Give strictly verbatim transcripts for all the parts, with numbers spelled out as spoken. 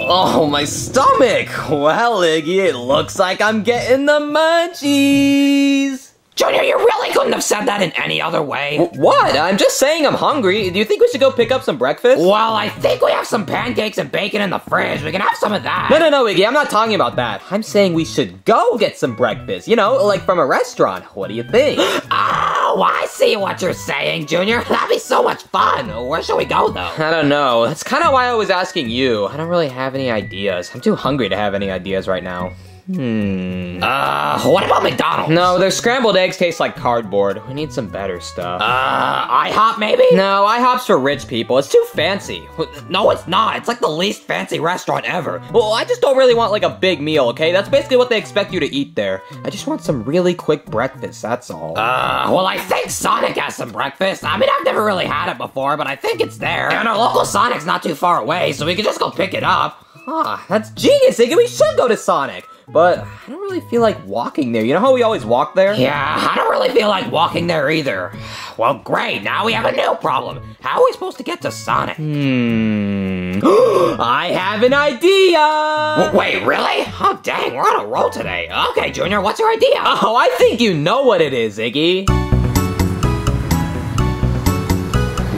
Oh, my stomach! Well, Iggy, it looks like I'm getting the munchies! Junior, you really couldn't have said that in any other way. W what? I'm just saying I'm hungry. Do you think we should go pick up some breakfast? Well, I think we have some pancakes and bacon in the fridge. We can have some of that. No, no, no, Iggy, I'm not talking about that. I'm saying we should go get some breakfast, you know, like from a restaurant. What do you think? Oh, I see what you're saying, Junior. That'd be so much fun. Where should we go, though? I don't know. That's kind of why I was asking you. I don't really have any ideas. I'm too hungry to have any ideas right now. Hmm. Uh, what about McDonald's? No, their scrambled eggs taste like cardboard. We need some better stuff. Uh, IHOP maybe? No, IHOP's for rich people. It's too fancy. No, it's not. It's like the least fancy restaurant ever. Well, I just don't really want like a big meal, okay? That's basically what they expect you to eat there. I just want some really quick breakfast, that's all. Uh, well, I think Sonic has some breakfast. I mean, I've never really had it before, but I think it's there. And our local Sonic's not too far away, so we can just go pick it up. Ah, that's genius, Iggy. We should go to Sonic. But I don't really feel like walking there. You know how we always walk there? Yeah, I don't really feel like walking there either. Well, great. Now we have a new problem. How are we supposed to get to Sonic? Hmm. I have an idea! W wait, really? Oh, dang. We're on a roll today. Okay, Junior, what's your idea? Oh, I think you know what it is, Iggy.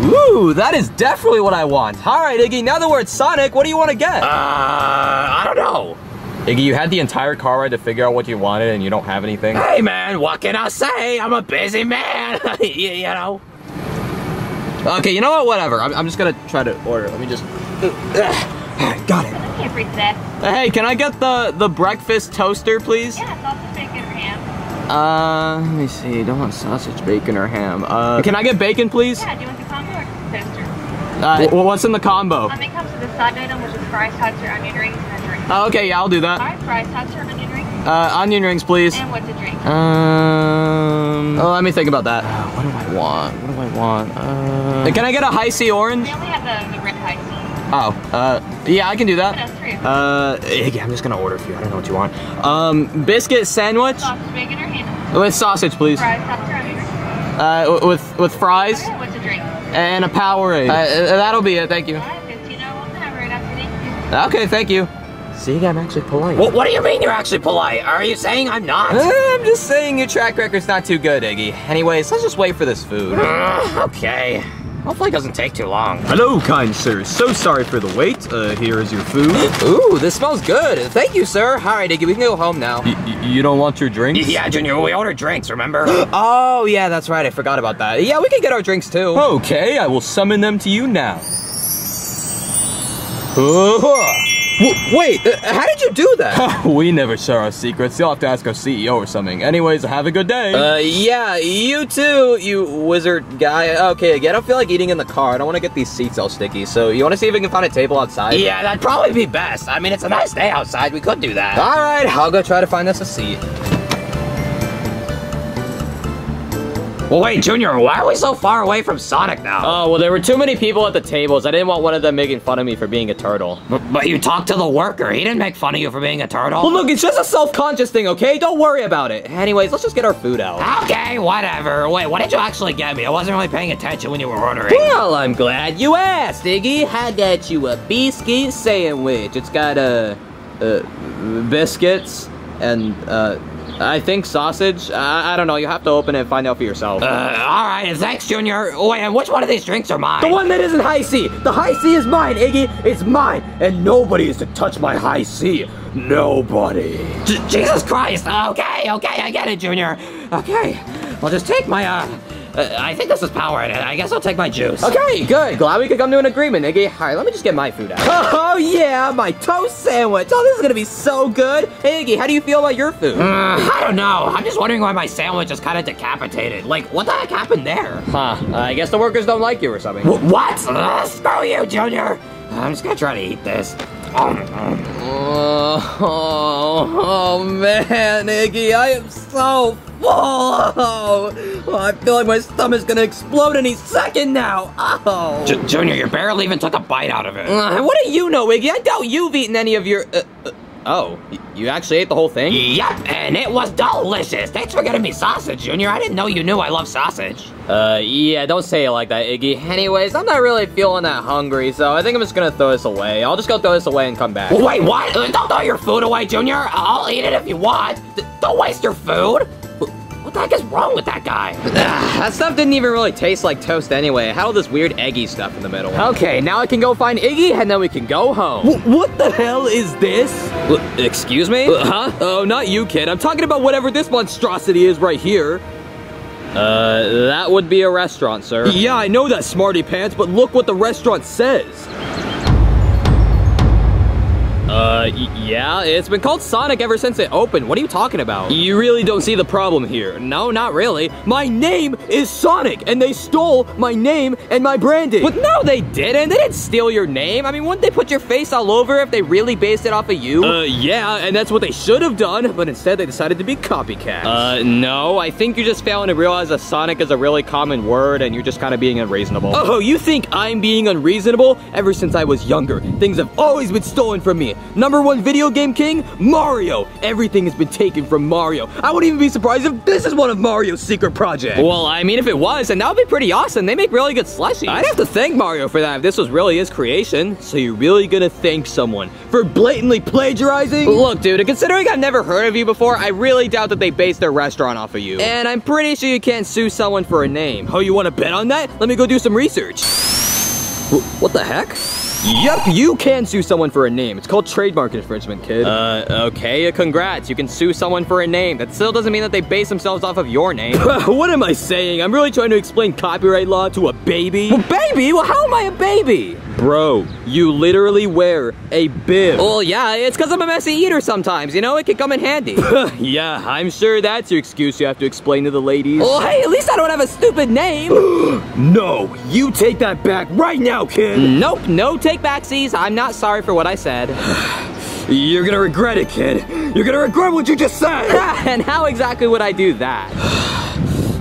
Ooh, that is definitely what I want. All right, Iggy, now that we're at Sonic, what do you want to get? Uh, I don't know. Iggy, you had the entire car ride to figure out what you wanted and you don't have anything? Hey man, what can I say? I'm a busy man, you, you know? Okay, you know what, whatever. I'm, I'm just gonna try to order. Let me just... Alright, got it. I can't read that. Hey, can I get the, the breakfast toaster, please? Yeah, sausage, bacon, or ham. Uh, let me see. I don't want sausage, bacon, or ham. Uh, can I get bacon, please? Yeah, do you want the combo or the toaster? Uh, well, what's in the combo? Um, it comes with a side item, which is fries, tots, or onion rings, and a drink. Oh, okay, yeah, I'll do that. Alright, fries, tots, or onion rings? Uh, onion rings, please. And what's a drink? Um, oh, let me think about that. Uh, what do I want? What do I want? Uh, can I get a high C orange? They only have the, the red high C. Oh, uh, yeah, I can do that. What else for you? Uh, yeah, I'm just gonna order a few. I don't know what you want. Um, biscuit sandwich? Sausage, bacon, or ham? With sausage, please. Fries, tots, or onion rings? Uh, with, with fries? Okay, what's a drink? And a Powerade. Uh, that'll be it, thank you. Okay, thank you. See, I'm actually polite. Well, what do you mean you're actually polite? Are you saying I'm not? Uh, I'm just saying your track record's not too good, Iggy. Anyways, let's just wait for this food. Uh, okay. Hopefully it doesn't take too long. Hello, kind sir. So sorry for the wait. Uh, here is your food. Ooh, this smells good. Thank you, sir. All right, Iggy, we can go home now. Y you don't want your drinks? Yeah, Junior, we ordered drinks, remember? Oh, yeah, that's right. I forgot about that. Yeah, we can get our drinks, too. Okay, I will summon them to you now. Uh-huh. Wait, uh, how did you do that? We never share our secrets. You'll have to ask our C E O or something. Anyways, have a good day. Uh, yeah, you too, you wizard guy. Okay, again, I don't feel like eating in the car. I don't want to get these seats all sticky. So you want to see if we can find a table outside? Yeah, that'd probably be best. I mean, it's a nice day outside. We could do that. All right, I'll go try to find us a seat. Well, wait, Junior, why are we so far away from Sonic now? Oh, well, there were too many people at the tables. I didn't want one of them making fun of me for being a turtle. But, but you talked to the worker. He didn't make fun of you for being a turtle. Well, look, it's just a self-conscious thing, okay? Don't worry about it. Anyways, let's just get our food out. Okay, whatever. Wait, what did you actually get me? I wasn't really paying attention when you were ordering. Well, I'm glad you asked, Iggy. I got you a biscuit sandwich. It's got, uh, uh biscuits and, uh... I think sausage. I, I don't know. You have to open it and find out for yourself. Uh, all right. Thanks, Junior. Wait, and which one of these drinks are mine? The one that isn't high C. The high C is mine, Iggy. It's mine. And nobody is to touch my high C. Nobody. J- Jesus Christ. Okay, okay. I get it, Junior. Okay. I'll just take my, uh... Uh, I think this is Powerade. I guess I'll take my juice. Okay, good. Glad we could come to an agreement, Iggy. All right, let me just get my food out. Oh, yeah, my toast sandwich. Oh, this is going to be so good. Hey, Iggy, how do you feel about your food? Uh, I don't know. I'm just wondering why my sandwich is kind of decapitated. Like, what the heck happened there? Huh. Uh, I guess the workers don't like you or something. W what? Uh, screw you, Junior. I'm just going to try to eat this. Oh, oh, oh, man, Iggy, I am so full. Oh, I feel like my stomach's gonna explode any second now. Oh. J Junior, your barrel even took a bite out of it. Uh, what do you know, Iggy? I doubt you've eaten any of your... Uh, uh, Oh, you actually ate the whole thing? Yep, and it was delicious. Thanks for getting me sausage, Junior. I didn't know you knew I love sausage. Uh, yeah, don't say it like that, Iggy. Anyways, I'm not really feeling that hungry, so I think I'm just gonna throw this away. I'll just go throw this away and come back. Wait, what? Don't throw your food away, Junior. I'll eat it if you want. Don't waste your food. What the heck is wrong with that guy? Ugh, that stuff didn't even really taste like toast anyway. How all this weird eggy stuff in the middle? Okay, now I can go find Iggy and then we can go home. W what the hell is this? L excuse me? Uh, huh? Oh, not you, kid. I'm talking about whatever this monstrosity is right here. Uh, that would be a restaurant, sir. Yeah, I know that, Smarty Pants, but look what the restaurant says. Uh, yeah, it's been called Sonic ever since it opened. What are you talking about? You really don't see the problem here. No, not really. My name is Sonic, and they stole my name and my branding. But no, they didn't. They didn't steal your name. I mean, wouldn't they put your face all over if they really based it off of you? Uh, yeah, and that's what they should have done, but instead they decided to be copycats. Uh, no, I think you're just failing to realize that Sonic is a really common word, and you're just kind of being unreasonable. Oh, you think I'm being unreasonable? Ever since I was younger, things have always been stolen from me. Number one video game king, Mario. Everything has been taken from Mario. I wouldn't even be surprised if this is one of Mario's secret projects. Well, I mean, if it was, and that would be pretty awesome. They make really good slushies. I'd have to thank Mario for that if this was really his creation. So you're really gonna thank someone for blatantly plagiarizing? Look, dude, considering I've never heard of you before, I really doubt that they based their restaurant off of you. And I'm pretty sure you can't sue someone for a name. Oh, you wanna bet on that? Let me go do some research. What the heck? Yep, you can sue someone for a name. It's called trademark infringement, kid. Uh, okay, congrats. You can sue someone for a name. That still doesn't mean that they base themselves off of your name. What am I saying? I'm really trying to explain copyright law to a baby. Well, baby? Well, how am I a baby? Bro, you literally wear a bib. Well, yeah, it's because I'm a messy eater sometimes, you know? It could come in handy. Yeah, I'm sure that's your excuse you have to explain to the ladies. Well, hey, at least I don't have a stupid name. No, you take that back right now, kid. Nope, no take backsies. I'm not sorry for what I said. You're gonna regret it, kid. You're gonna regret what you just said. And how exactly would I do that?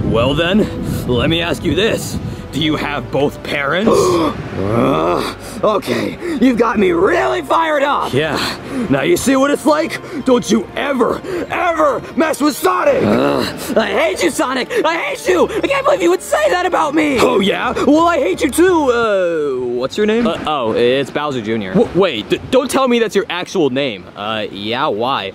Well then, let me ask you this. Do you have both parents? uh, okay, you've got me really fired up. Yeah, now you see what it's like? Don't you ever, ever mess with Sonic! Uh, I hate you, Sonic! I hate you! I can't believe you would say that about me! Oh yeah? Well, I hate you too. Uh, what's your name? Uh, oh, it's Bowser Junior W wait, d don't tell me that's your actual name. Uh, yeah, why?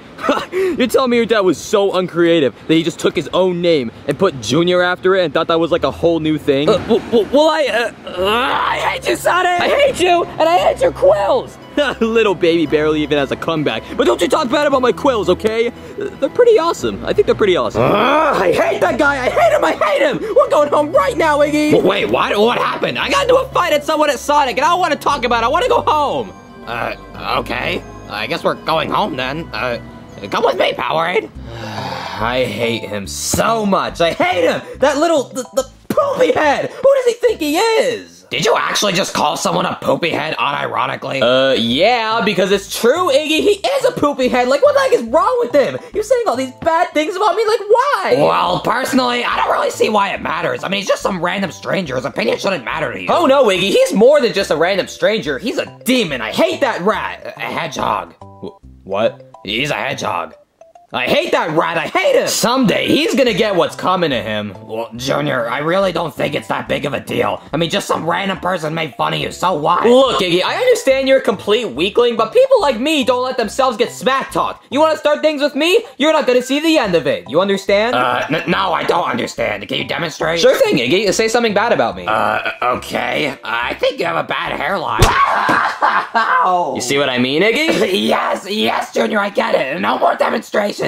You're telling me your dad was so uncreative that he just took his own name and put Junior after it and thought that was like a whole new thing? Uh, well, well, well, I, uh, uh, I hate you, Sonic! I hate you, and I hate your quills! Little baby barely even has a comeback. But don't you talk bad about my quills, okay? They're pretty awesome. I think they're pretty awesome. Uh, I hate that guy! I hate him! I hate him! We're going home right now, Iggy! Well, wait, what? What happened? I got into a fight at someone at Sonic, and I don't want to talk about it. I want to go home! Uh, okay. I guess we're going home then. Uh... Come with me, Powerade. I hate him so much. I hate him. That little the, the poopy head. Who does he think he is? Did you actually just call someone a poopy head unironically? Uh, yeah, because it's true, Iggy. He is a poopy head. Like, what the heck is wrong with him? You're saying all these bad things about me. Like, why? Well, personally, I don't really see why it matters. I mean, he's just some random stranger. His opinion shouldn't matter to you. Oh, no, Iggy. He's more than just a random stranger. He's a demon. I hate that rat. A hedgehog. What? He's a hedgehog. I hate that rat, I hate him! Someday, he's gonna get what's coming to him. Well, Junior, I really don't think it's that big of a deal. I mean, just some random person made fun of you, so what? Look, Iggy, I understand you're a complete weakling, but people like me don't let themselves get smack talk. You wanna start things with me? You're not gonna see the end of it. You understand? Uh, n no, I don't understand. Can you demonstrate? Sure thing, Iggy. Say something bad about me. Uh, okay. I think you have a bad hairline. You see what I mean, Iggy? Yes, yes, Junior, I get it. No more demonstrations.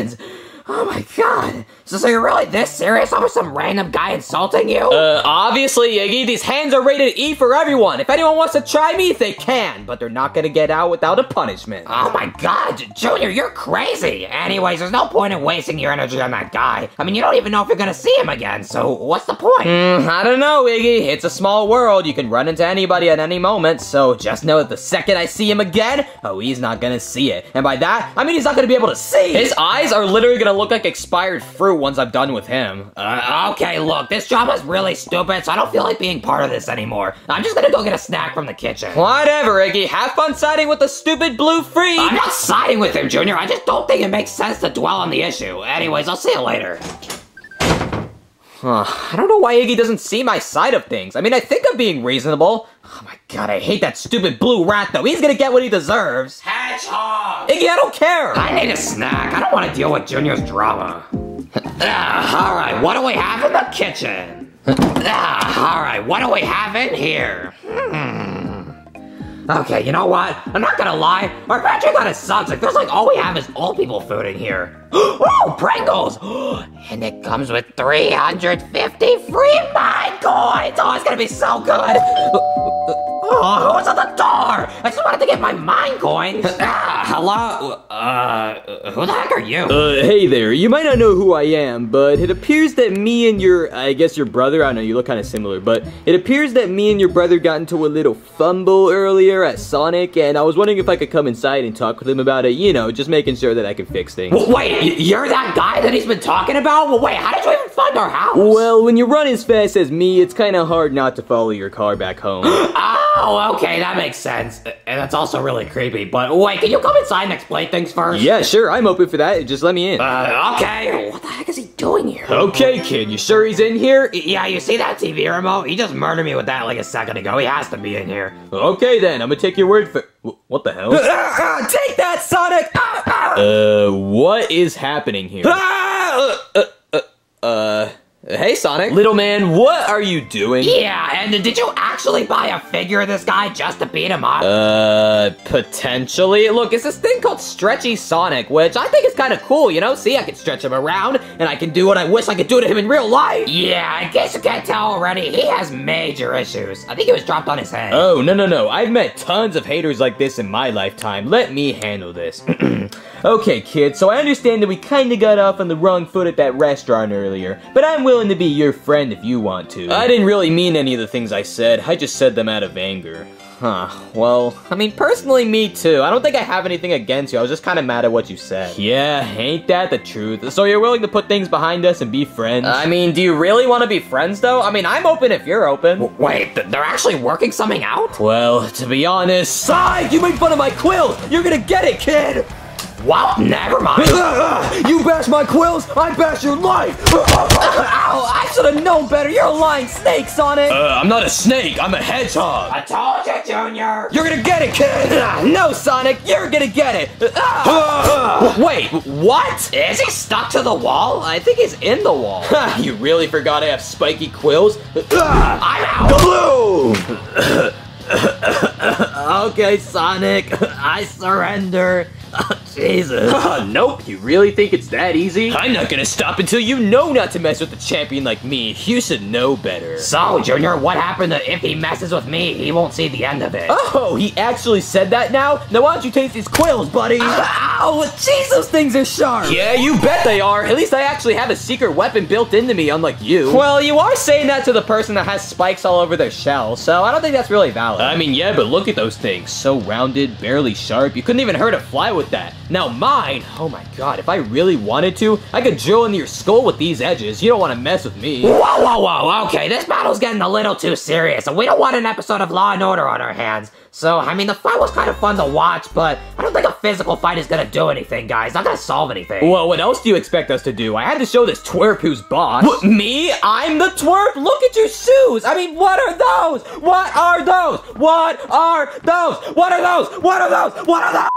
Oh my god. So, so you're really this serious over some random guy insulting you? Uh, obviously, Iggy, these hands are rated E for everyone. If anyone wants to try me, they can, but they're not gonna get out without a punishment. Oh my god, Junior, you're crazy. Anyways, there's no point in wasting your energy on that guy. I mean, you don't even know if you're gonna see him again, so what's the point? Mm, I don't know, Iggy. It's a small world. You can run into anybody at any moment, so just know that the second I see him again, oh, he's not gonna see it. And by that, I mean he's not gonna be able to see. His eyes are literally gonna look like expired fruit. once I'm done with him. Uh, okay, look, this job was really stupid, so I don't feel like being part of this anymore. I'm just gonna go get a snack from the kitchen. Whatever, Iggy. Have fun siding with the stupid blue freak. I'm not siding with him, Junior. I just don't think it makes sense to dwell on the issue. Anyways, I'll see you later. Huh. I don't know why Iggy doesn't see my side of things. I mean, I think I'm being reasonable. Oh my god, I hate that stupid blue rat, though. He's gonna get what he deserves. Hedgehog! Iggy, I don't care! I need a snack. I don't want to deal with Junior's drama. uh, Alright, what do we have in the kitchen? uh, Alright, what do we have in here? Hmm. Okay, you know what? I'm not gonna lie. Our pantry got a subject. There's like all we have is old people food in here. Oh, Pringles! And it comes with three hundred fifty free mine coins! Oh, it's gonna be so good! Oh, who's at the door? I just wanted to get my mine coins. Ah, hello? Uh, who the heck are you? Uh, hey there. You might not know who I am, but it appears that me and your, I guess your brother, I don't know, you look kind of similar, but it appears that me and your brother got into a little fumble earlier at Sonic, and I was wondering if I could come inside and talk with him about it, you know, just making sure that I can fix things. Well, wait, you're that guy that he's been talking about? Well, wait, how did you even find our house? Well, when you run as fast as me, it's kind of hard not to follow your car back home. Ah! Oh, okay, that makes sense. And that's also really creepy, but wait, can you come inside and explain things first? Yeah, sure, I'm open for that. Just let me in. Uh, okay. What the heck is he doing here? Okay, kid, you sure he's in here? Yeah, you see that T V remote? He just murdered me with that like a second ago. He has to be in here. Okay, then, I'm gonna take your word for... What the hell? Uh, uh, take that, Sonic! Uh, what is happening here? Uh, uh, uh, uh... Hey, Sonic. Little man, what are you doing? Yeah, and did you actually buy a figure of this guy just to beat him up? Uh, potentially. Look, it's this thing called Stretchy Sonic, which I think is kind of cool, you know? See, I can stretch him around, and I can do what I wish I could do to him in real life. Yeah, in case you can't tell already, he has major issues. I think he was dropped on his head. Oh, no, no, no. I've met tons of haters like this in my lifetime. Let me handle this. Okay, kid, so I understand that we kind of got off on the wrong foot at that restaurant earlier, but I'm willing to be your friend if you want to. I didn't really mean any of the things I said. I just said them out of anger. Huh. Well, I mean, personally, me too. I don't think I have anything against you. I was just kind of mad at what you said. Yeah, ain't that the truth? So you're willing to put things behind us and be friends? I mean, do you really want to be friends, though? I mean, I'm open if you're open. Wait, they're actually working something out? Well, to be honest... Sonic, you made fun of my quill! You're gonna get it, kid! Well, never mind. You bash my quills, I bash your life. Ow, I should have known better. You're a lying snake, Sonic. Uh, I'm not a snake. I'm a hedgehog. I told you, Junior. You're going to get it, kid. No, Sonic, you're going to get it. Wait, what? Is he stuck to the wall? I think he's in the wall. You really forgot I have spiky quills? I'm out. Kabloom! Okay, Sonic, I surrender. Oh, Jesus. Nope, you really think it's that easy? I'm not gonna stop until you know not to mess with a champion like me. You should know better. So, Junior, what happened that if he messes with me, he won't see the end of it? Oh, he actually said that now? Now why don't you taste these quills, buddy? Ow, jeez, those things are sharp. Yeah, you bet they are. At least I actually have a secret weapon built into me, unlike you. Well, you are saying that to the person that has spikes all over their shell, so I don't think that's really valid. I mean, yeah, but look at those things. So rounded, barely sharp. You couldn't even hurt a fly with that. Now mine, oh my god, if I really wanted to, I could drill into your skull with these edges. You don't want to mess with me. Whoa, whoa, whoa, okay, this battle's getting a little too serious, and we don't want an episode of Law and Order on our hands. So, I mean, the fight was kind of fun to watch, but I don't think a physical fight is gonna do anything, guys. Not gonna solve anything. Well, what else do you expect us to do? I had to show this twerp who's boss. What, me? I'm the twerp? Look at your shoes! I mean, what are those? What are those? What are those? What are those? What are those? What are those?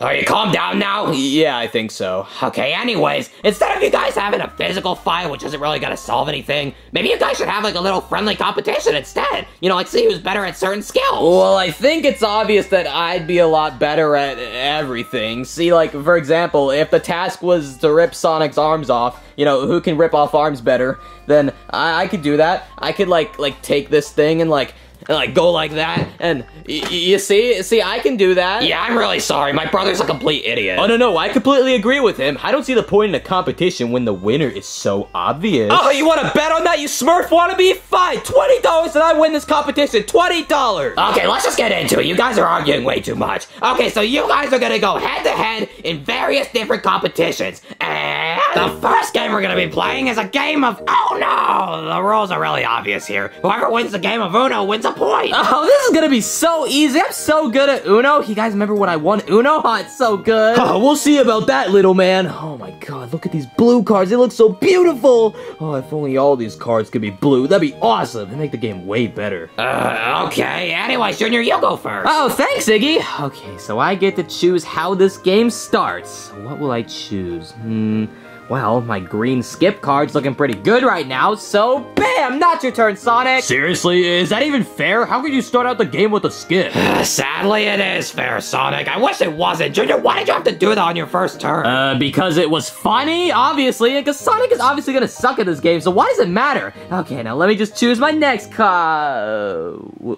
Are you calm down now? Yeah, I think so. Okay, anyways, instead of you guys having a physical fight, which isn't really gonna solve anything, maybe you guys should have like a little friendly competition instead. You know, like see who's better at certain skills. Well, I think it's obvious that I'd be a lot better at everything. See, like, for example, if the task was to rip Sonic's arms off, you know, who can rip off arms better, then I, I could do that. I could, like, like take this thing and, like, And like go like that, and y you see, see, I can do that. Yeah, I'm really sorry. My brother's a complete idiot. Oh no, no, I completely agree with him. I don't see the point in a competition when the winner is so obvious. Oh, you want to bet on that, you Smurf wannabe? Fine, twenty dollars, and I win this competition. Twenty dollars. Okay, let's just get into it. You guys are arguing way too much. Okay, so you guys are gonna go head to head in various different competitions, and The first game we're gonna be playing is a game of, oh no, the rules are really obvious here. Whoever wins the game of Uno wins a point. Oh, this is gonna be so easy. I'm so good at Uno. You guys remember when I won Uno? Oh, it's so good. Oh, we'll see about that, little man. Oh my God, look at these blue cards. They look so beautiful. Oh, if only all these cards could be blue. That'd be awesome. They make the game way better. Uh, okay. Anyways, Junior, you'll go first. Oh, thanks, Iggy. Okay, so I get to choose how this game starts. What will I choose? Hmm... Well, my green skip card's looking pretty good right now, so BAM! Not your turn, Sonic! Seriously, is that even fair? How could you start out the game with a skip? Sadly, it is fair, Sonic. I wish it wasn't. Junior, why did you have to do that on your first turn? Uh, because it was funny, obviously, because Sonic is obviously gonna suck at this game, so why does it matter? Okay, now let me just choose my next card. Uh,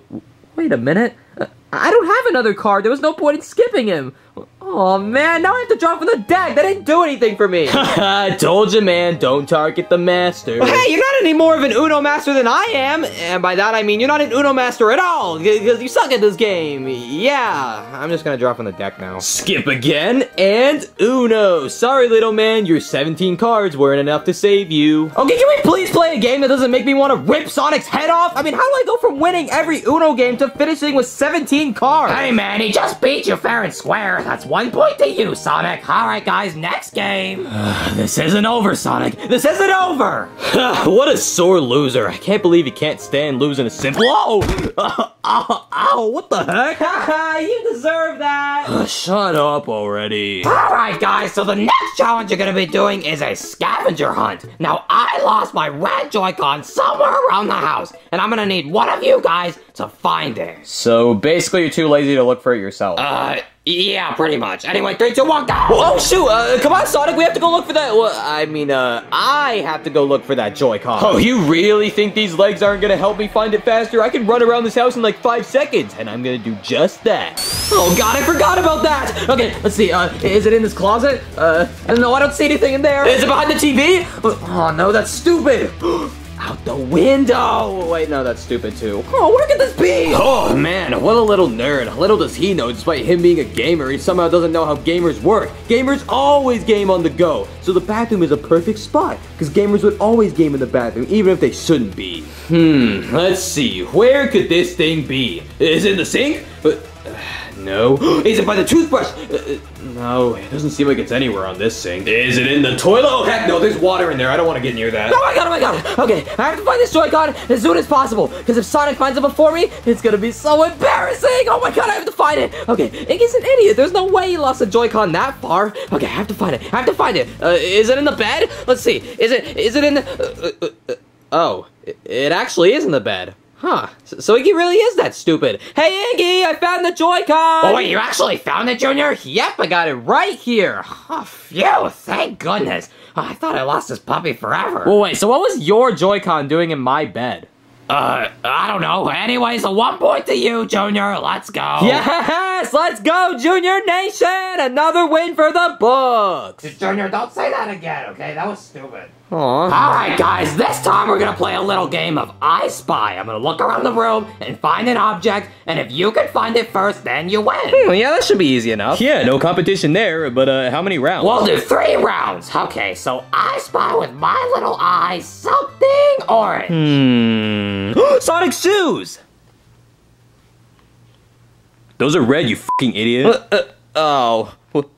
wait a minute. Uh, I don't have another card. There was no point in skipping him. Oh man, now I have to draw from the deck. That didn't do anything for me. I told you, man, don't target the master. Well, hey, you're not any more of an Uno master than I am. And by that, I mean you're not an Uno master at all, because you suck at this game. Yeah, I'm just gonna draw from the deck now. Skip again, and Uno. Sorry, little man, your seventeen cards weren't enough to save you. Okay, can we please play a game that doesn't make me want to rip Sonic's head off? I mean, how do I go from winning every Uno game to finishing with seventeen cards? Hey man, he just beat you fair and square. That's one point to you, Sonic. All right, guys, next game. Uh, this isn't over, Sonic. This isn't over. What a sore loser. I can't believe he can't stand losing a simple... Whoa! Uh, ow, ow, what the heck? You deserve that. Uh, shut up already. All right, guys, so the next challenge you're going to be doing is a scavenger hunt. Now, I lost my red Joy-Con somewhere around the house, and I'm going to need one of you guys to find it. So, basically, you're too lazy to look for it yourself. Uh... Yeah, pretty much. Anyway, three, two, one, go! Oh, shoot! Uh, come on, Sonic, we have to go look for that... Well, I mean, uh, I have to go look for that Joy-Con. Oh, you really think these legs aren't gonna help me find it faster? I can run around this house in like five seconds, and I'm gonna do just that. Oh, God, I forgot about that! Okay, let's see, uh, is it in this closet? Uh, no, I don't see anything in there. Is it behind the T V? Oh, no, that's stupid! Out the window! Wait, no, that's stupid too. Oh, what could this be? Oh man, what a little nerd. Little does he know, despite him being a gamer, he somehow doesn't know how gamers work. Gamers always game on the go, so the bathroom is a perfect spot, because gamers would always game in the bathroom, even if they shouldn't be. Hmm, let's see, where could this thing be? Is it in the sink? Uh, no. Is it by the toothbrush? Uh, No, it doesn't seem like it's anywhere on this sink. Is it in the toilet? Oh, heck no, there's water in there. I don't want to get near that. Oh my God, oh my God. Okay, I have to find this Joy-Con as soon as possible, because if Sonic finds it before me, it's going to be so embarrassing. Oh my God, I have to find it. Okay, Iggy's an idiot. There's no way he lost a Joy-Con that far. Okay, I have to find it. I have to find it. Uh, is it in the bed? Let's see. Is it, is it in the... Uh, uh, uh, oh, it actually is in the bed. Huh, so Iggy really is that stupid. Hey Iggy, I found the Joy-Con! Oh wait, you actually found it, Junior? Yep, I got it right here. Oh, phew, thank goodness. Oh, I thought I lost this puppy forever. Well, wait, so what was your Joy-Con doing in my bed? Uh, I don't know. Anyways, a one point to you, Junior. Let's go. Yes, let's go, Junior Nation! Another win for the books! Junior, don't say that again, okay? That was stupid. Aww. All right, guys, this time we're gonna play a little game of I Spy. I'm gonna look around the room and find an object, and if you can find it first, then you win. Hmm, yeah, that should be easy enough. Yeah, no competition there, but uh, how many rounds? We'll do three rounds. Okay, so I spy with my little eye something orange. Hmm. Sonic shoes! Those are red, you fucking idiot. Uh, uh, oh.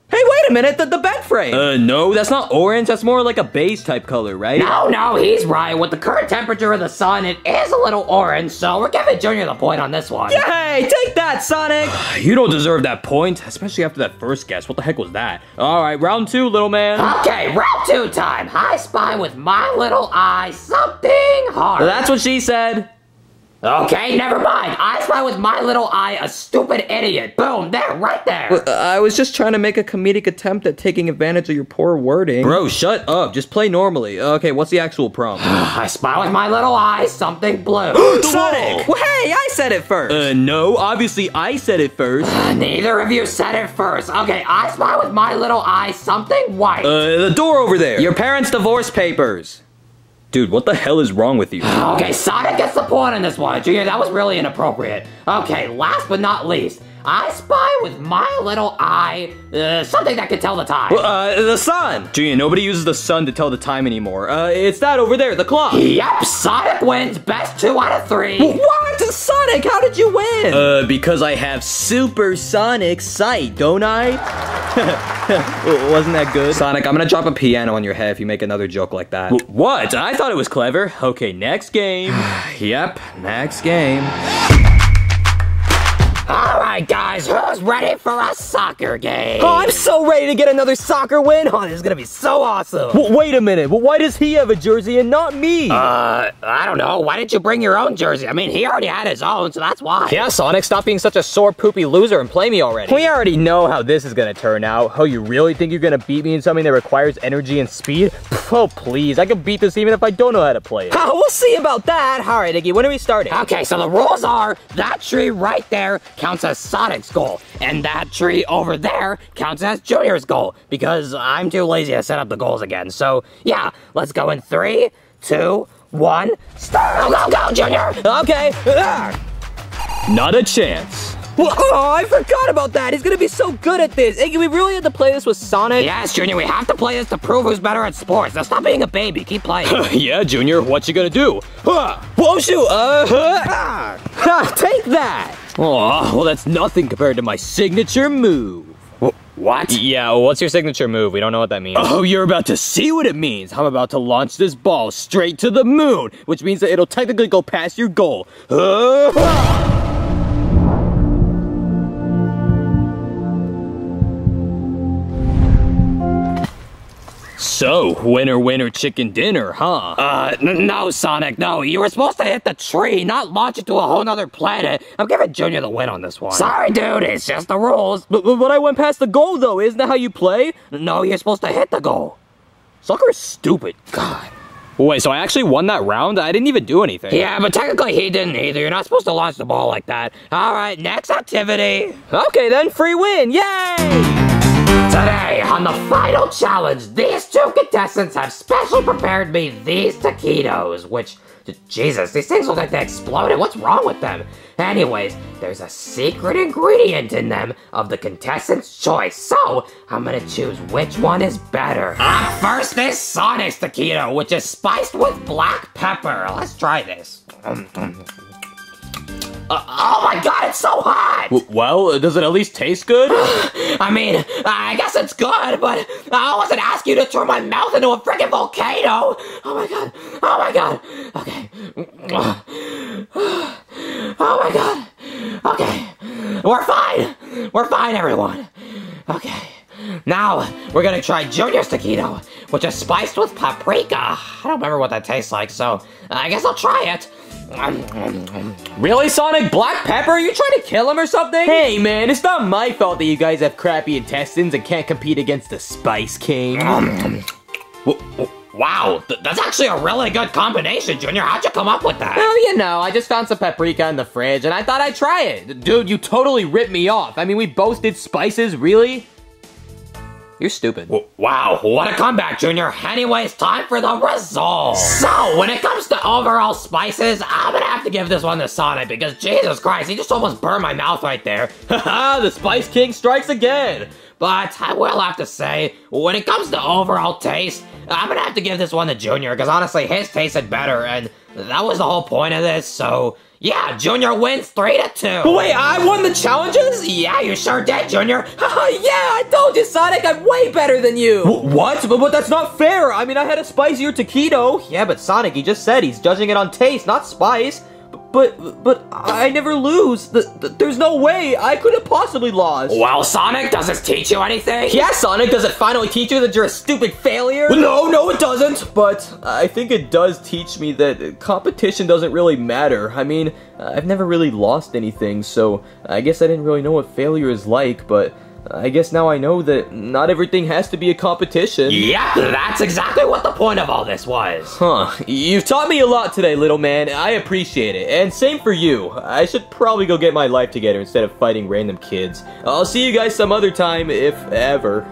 Hey, wait a minute, the, the bed frame! Uh, no, that's not orange, that's more like a beige type color, right? No, no, he's right. With the current temperature of the sun, it is a little orange, so we're giving Junior the point on this one. Yay, take that, Sonic! You don't deserve that point, especially after that first guess. What the heck was that? All right, round two, little man. Okay, round two time. I spy with my little eye something hard. That's what she said. Okay, never mind. I spy with my little eye a stupid idiot. Boom, there, right there. Well, I was just trying to make a comedic attempt at taking advantage of your poor wording. Bro, shut up. Just play normally. Okay, what's the actual prompt? I spy with my little eye something blue. Sonic! Well, hey, I said it first. Uh, no, obviously I said it first. Uh, neither of you said it first. Okay, I spy with my little eye something white. Uh, the door over there. Your parents' divorce papers. Dude, what the hell is wrong with you? Okay, Sonic gets the point on this one, Junior. That was really inappropriate. Okay, last but not least, I spy with my little eye uh, something that can tell the time. Well, uh, the sun. Junior, nobody uses the sun to tell the time anymore. Uh, it's that over there, the clock. Yep, Sonic wins best two out of three. What? Sonic, how did you win? Uh, because I have supersonic sight, don't I? Wasn't that good? Sonic, I'm gonna drop a piano on your head if you make another joke like that. W what? I thought it was clever. Okay, next game. Yep, next game. All right, guys, who's ready for a soccer game? Oh, I'm so ready to get another soccer win. Oh, this is gonna be so awesome. Well, wait a minute. Well, why does he have a jersey and not me? Uh, I don't know. Why didn't you bring your own jersey? I mean, he already had his own, so that's why. Yeah, Sonic, stop being such a sore, poopy loser and play me already. We already know how this is gonna turn out. Oh, you really think you're gonna beat me in something that requires energy and speed? Oh, please. I can beat this even if I don't know how to play it. Oh, we'll see about that. All right, Iggy, when are we starting? Okay, so the rules are that tree right there counts as Sonic's goal, and that tree over there counts as Junior's goal, because I'm too lazy to set up the goals again. So yeah, let's go in three, two, one, start! Go, go, go, Junior! Okay. Not a chance. Oh, I forgot about that. He's gonna be so good at this. Iggy, we really had to play this with Sonic. Yes, Junior, we have to play this to prove who's better at sports. Now stop being a baby, keep playing. Yeah, Junior, what you gonna do? Whoa, shoot, uh, huh. Take that. Oh, well, that's nothing compared to my signature move. What? Yeah, what's your signature move? We don't know what that means. Oh, you're about to see what it means. I'm about to launch this ball straight to the moon, which means that it'll technically go past your goal. Uh-huh. So, winner, winner, chicken dinner, huh? Uh, no, Sonic, no. You were supposed to hit the tree, not launch it to a whole nother planet. I'm giving Junior the win on this one. Sorry, dude, it's just the rules. But, but I went past the goal, though. Isn't that how you play? No, you're supposed to hit the goal. Soccer is stupid. God. Wait, so I actually won that round? I didn't even do anything. Yeah, but technically he didn't either. You're not supposed to launch the ball like that. All right, next activity. Okay, then, free win. Yay! Today, on the final challenge, these two contestants have specially prepared me these taquitos, which, Jesus, these things look like they exploded. What's wrong with them? Anyways, there's a secret ingredient in them of the contestant's choice, so I'm gonna choose which one is better. Up first is Sonic's taquito, which is spiced with black pepper. Let's try this. Uh, oh my god, it's so hot! Well, does it at least taste good? I mean, I guess it's good, but I wasn't asking you to turn my mouth into a freaking volcano! Oh my god, oh my god, okay. Oh my god, okay. We're fine, we're fine, everyone. Okay, now we're gonna try Junior's taquito, which is spiced with paprika. I don't remember what that tastes like, so I guess I'll try it. Really, Sonic? Black pepper? Are you trying to kill him or something? Hey, man, it's not my fault that you guys have crappy intestines and can't compete against the Spice King. Wow, th that's actually a really good combination, Junior. How'd you come up with that? Well, you know, I just found some paprika in the fridge, and I thought I'd try it. Dude, you totally ripped me off. I mean, we both did spices, really? You're stupid. Wow, what a comeback, Junior. Anyways, time for the results. So, when it comes to overall spices, I'm gonna have to give this one to Sonic because, Jesus Christ, he just almost burned my mouth right there. Haha, the Spice King strikes again. But I will have to say, when it comes to overall taste, I'm gonna have to give this one to Junior because, honestly, his tasted better, and that was the whole point of this, so... Yeah, Junior wins three to two. But wait, I won the challenges? Yeah, you sure did, Junior. Yeah, I told you, Sonic, I'm way better than you. W what? But, but that's not fair. I mean, I had a spicier taquito. Yeah, but Sonic, he just said he's judging it on taste, not spice. But, but I never lose. The, the, there's no way I could have possibly lost. Well, Sonic, does this teach you anything? Yeah, Sonic, does it finally teach you that you're a stupid failure? Well, no, no, it doesn't. But I think it does teach me that competition doesn't really matter. I mean, I've never really lost anything, so I guess I didn't really know what failure is like, but... I guess now I know that not everything has to be a competition. Yep, that's exactly what the point of all this was. Huh, you've taught me a lot today, little man. I appreciate it, and same for you. I should probably go get my life together instead of fighting random kids. I'll see you guys some other time, if ever.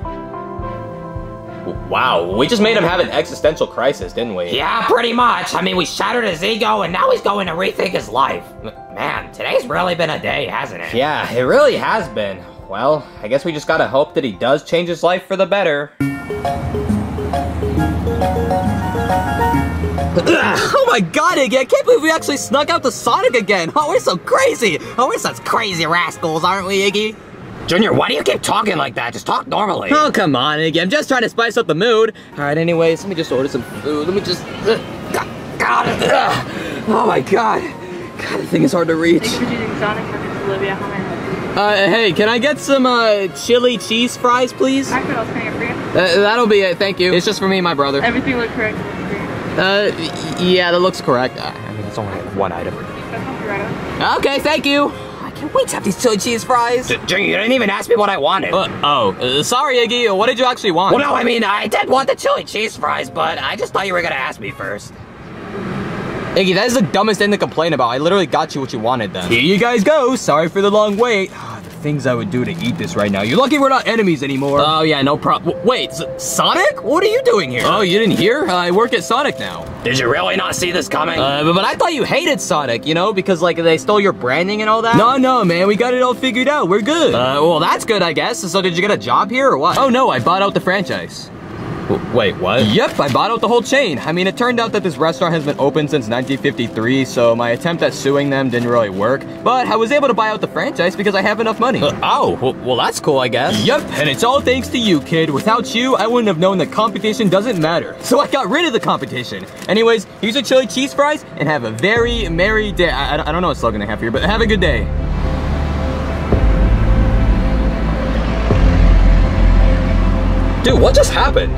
Wow, we just made him have an existential crisis, didn't we? Yeah, pretty much. I mean, we shattered his ego, and now he's going to rethink his life. Man, today's really been a day, hasn't it? Yeah, it really has been. Well, I guess we just gotta hope that he does change his life for the better. Oh my god, Iggy, I can't believe we actually snuck out to Sonic again! Oh, we're so crazy! Oh, we're such crazy rascals, aren't we, Iggy? Junior, why do you keep talking like that? Just talk normally. Oh, come on, Iggy, I'm just trying to spice up the mood. Alright, anyways, let me just order some food. Let me just... Uh, god, god, uh, oh my god. God, the thing is hard to reach. Thanks for choosing Sonic. My name is Olivia. How may I help you? Uh, hey, can I get some, uh, chili cheese fries, please? I could also get for you. Uh, that'll be it, thank you. It's just for me and my brother. Everything looked correct. Uh, yeah, that looks correct. Uh, I mean, it's only one item. Okay, thank you. I can't wait to have these chili cheese fries. Junior, you didn't even ask me what I wanted. Uh, oh, uh, sorry, Iggy. What did you actually want? Well, no, I mean, I did want the chili cheese fries, but I just thought you were gonna ask me first. Iggy, that is the dumbest thing to complain about. I literally got you what you wanted then. Here you guys go. Sorry for the long wait. Things I would do to eat this right now. You're lucky we're not enemies anymore. Oh yeah, no problem. Wait, Sonic? What are you doing here? Oh, you didn't hear? I work at Sonic now. Did you really not see this coming? Uh, but, but I thought you hated Sonic, you know, because like they stole your branding and all that. No, no, man, we got it all figured out. We're good. Uh, well, that's good, I guess. So did you get a job here or what? Oh no, I bought out the franchise. Wait, what? Yep, I bought out the whole chain. I mean, it turned out that this restaurant has been open since nineteen fifty-three, so my attempt at suing them didn't really work. But I was able to buy out the franchise because I have enough money. Uh, oh, well, that's cool, I guess. Yep, and it's all thanks to you, kid. Without you, I wouldn't have known that competition doesn't matter. So I got rid of the competition. Anyways, here's your chili cheese fries, and have a very merry day. I, I don't know what slogan I have here, but have a good day. Dude, what just happened?